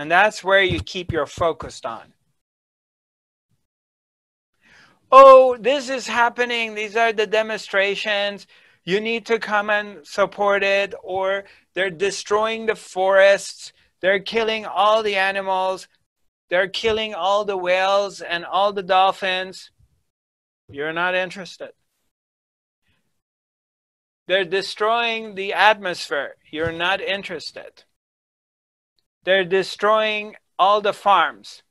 And that's where you keep your focus on. Oh, this is happening. These are the demonstrations. You need to come and support it. Or they're destroying the forests. They're killing all the animals. They're killing all the whales and all the dolphins. You're not interested. They're destroying the atmosphere. You're not interested. They're destroying all the farms.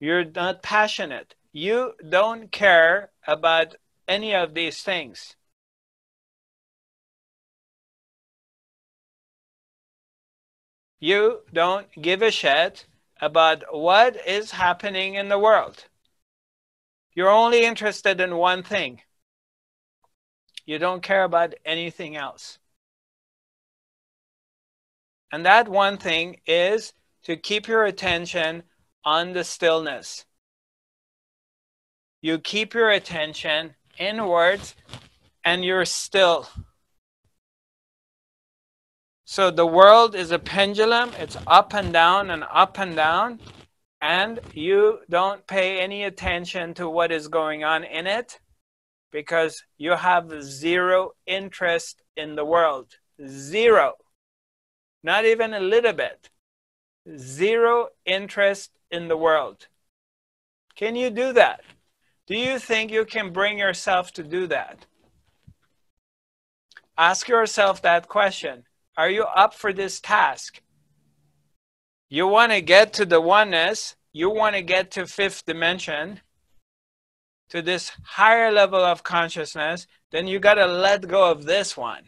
You're not passionate. You don't care about any of these things. You don't give a shit about what is happening in the world. You're only interested in one thing. You don't care about anything else. And that one thing is to keep your attention on the stillness. You keep your attention inwards and you're still. So the world is a pendulum. It's up and down. And you don't pay any attention to what is going on in it because you have zero interest in the world. Zero. Not even a little bit. Zero interest in the world. Can you do that? Do you think you can bring yourself to do that? Ask yourself that question. Are you up for this task? You want to get to the oneness. You want to get to fifth dimension, to this higher level of consciousness. Then you got to let go of this one,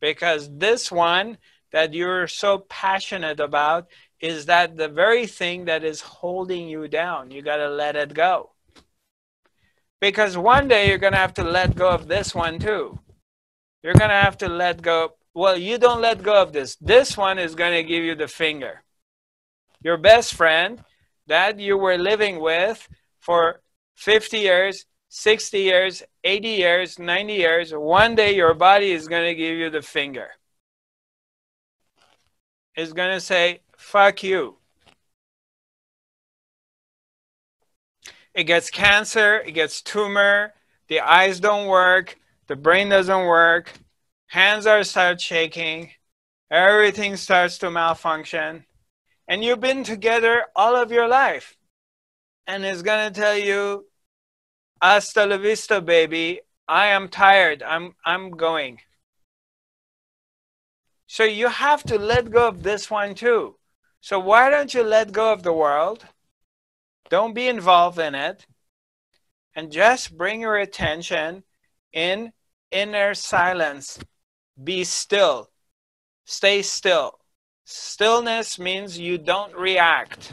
because this one that you're so passionate about is that the very thing that is holding you down. You got to let it go. Because one day you're going to have to let go of this one too. You're going to have to let go. Well, you don't let go of this. This one is going to give you the finger. Your best friend that you were living with for 50 years, 60 years, 80 years, 90 years, one day your body is going to give you the finger. It's going to say, fuck you. It gets cancer, it gets tumor, the eyes don't work, the brain doesn't work, hands start shaking, everything starts to malfunction. And you've been together all of your life. And it's going to tell you, hasta la vista, baby. I am tired. I'm going. So you have to let go of this one too. So why don't you let go of the world? Don't be involved in it. And just bring your attention in inner silence. Be still. Stay still. Stillness means you don't react.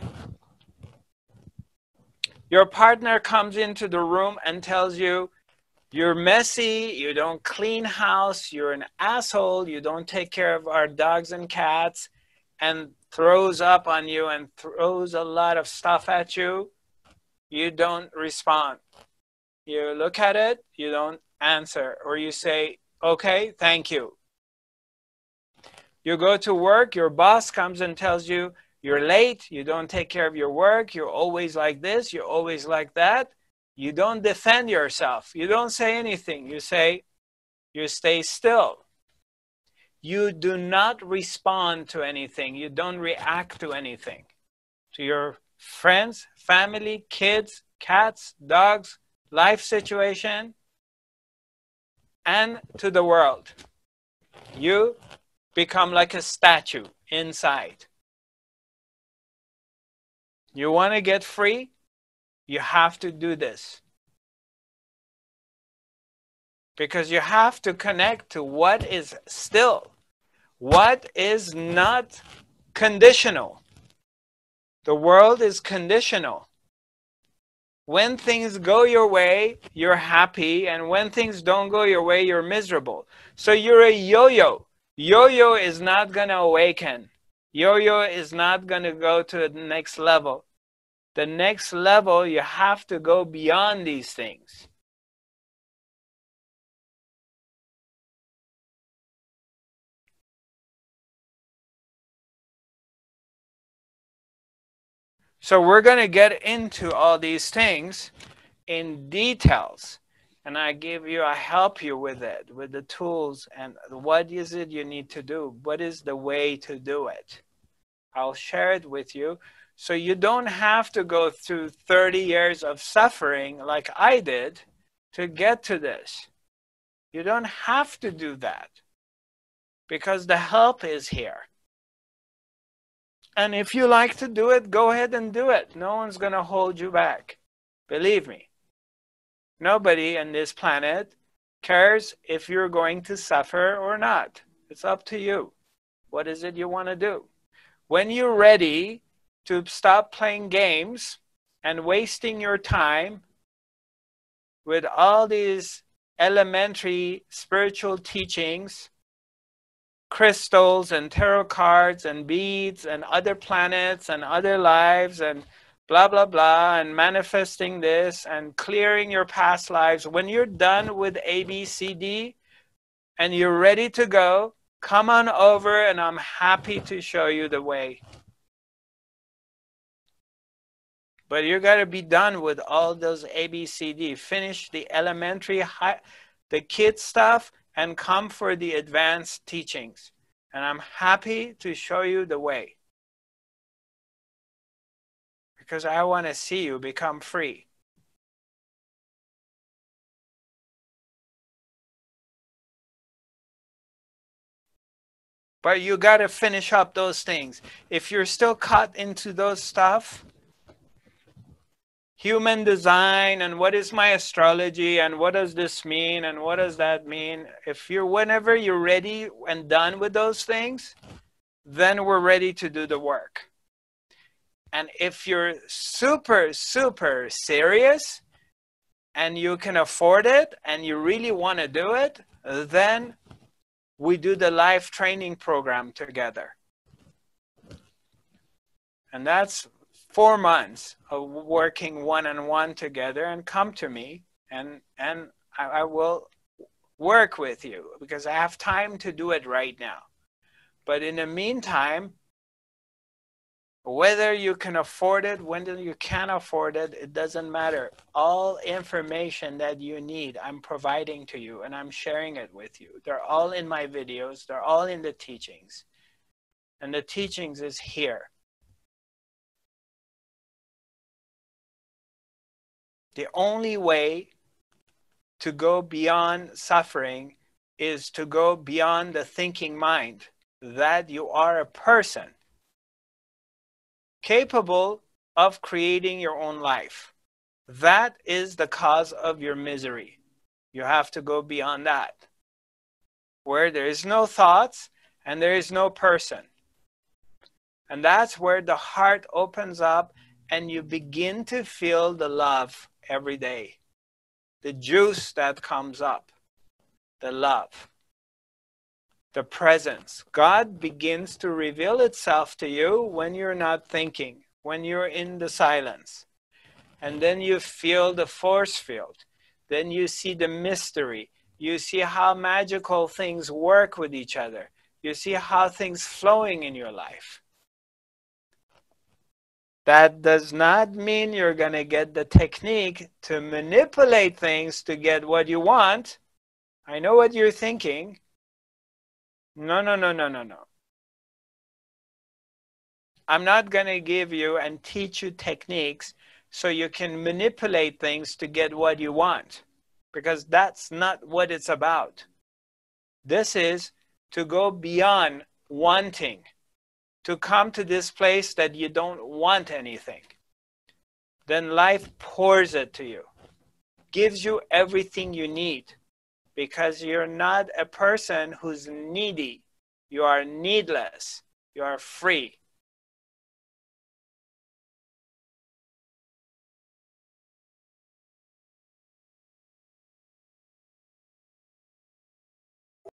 Your partner comes into the room and tells you, you're messy, you don't clean house, you're an asshole, you don't take care of our dogs and cats, and throws up on you and throws a lot of stuff at you. You don't respond. You look at it, you don't answer, or you say, okay, thank you. You go to work, your boss comes and tells you, you're late, you don't take care of your work, you're always like this, you're always like that. You don't defend yourself. You don't say anything. You stay still. You do not respond to anything. You don't react to anything. To your friends, family, kids, cats, dogs, life situation, and to the world. You become like a statue inside. You want to get free? You have to do this. Because you have to connect to what is still, what is not conditional. The world is conditional. When things go your way, you're happy, and when things don't go your way, you're miserable. So you're a yo-yo. Yo-yo is not going to awaken. Yo-yo is not going to go to the next level. The next level, you have to go beyond these things. So we're going to get into all these things in details. And I help you with it, with the tools and what is it you need to do? What is the way to do it? I'll share it with you. So you don't have to go through 30 years of suffering like I did to get to this. You don't have to do that because the help is here. And if you like to do it, go ahead and do it. No one's going to hold you back. Believe me. Nobody on this planet cares if you're going to suffer or not. It's up to you. What is it you want to do? When you're ready to stop playing games and wasting your time with all these elementary spiritual teachings, crystals and tarot cards and beads and other planets and other lives and blah, blah, blah, and manifesting this and clearing your past lives. When you're done with ABCD and you're ready to go, come on over and I'm happy to show you the way. But you got to be done with all those ABCD. Finish the elementary, the kid stuff, and come for the advanced teachings. And I'm happy to show you the way. Because I want to see you become free. But you got to finish up those things. If you're still caught into those stuff, human design and what is my astrology and what does this mean and what does that mean? If you're, whenever you're ready and done with those things, then we're ready to do the work. And if you're super, super serious and you can afford it and you really want to do it, then we do the life training program together. And that's 4 months of working one-on-one together, and come to me and I will work with you because I have time to do it right now. But in the meantime, whether you can afford it, whether you can't afford it, it doesn't matter. All information that you need, I'm providing to you and I'm sharing it with you. They're all in my videos. They're all in the teachings. And the teachings is here. The only way to go beyond suffering is to go beyond the thinking mind that you are a person capable of creating your own life. That is the cause of your misery. You have to go beyond that, where there is no thoughts and there is no person. And that's where the heart opens up and you begin to feel the love every day, the juice that comes up, the love, the presence. God begins to reveal itself to you when you're not thinking, when you're in the silence. And then you feel the force field. Then you see the mystery. You see how magical things work with each other. You see how things flowing in your life. That does not mean you're going to get the technique to manipulate things to get what you want. I know what you're thinking. No, no, no, no, no, no. I'm not going to give you and teach you techniques so you can manipulate things to get what you want, because that's not what it's about. This is to go beyond wanting. To come to this place that you don't want anything. Then life pours it to you. Gives you everything you need. Because you're not a person who's needy. You are needless. You are free.